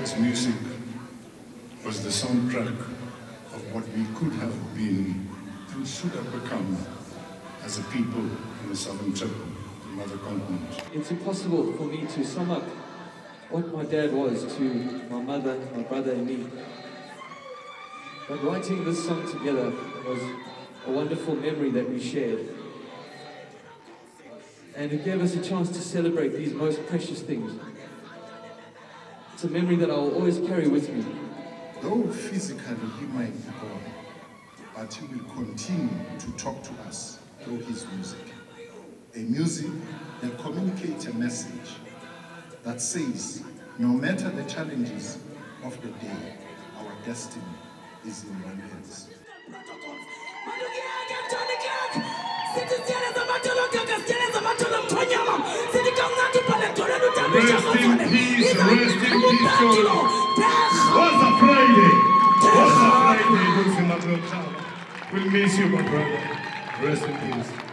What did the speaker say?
Shakespeare's music was the soundtrack of what we could have been and should have become as a people in the southern tip of the mother continent. It's impossible for me to sum up what my dad was to my mother, my brother and me. But writing this song together was a wonderful memory that we shared. And it gave us a chance to celebrate these most precious things. It's a memory that I will always carry with me. Though physically he might be gone, but he will continue to talk to us through his music. A music that communicates a message that says, no matter the challenges of the day, our destiny is in our hands. Rest in peace, rest in peace, children. What's a Friday? What's a Friday? We'll miss you, my brother. Rest in peace.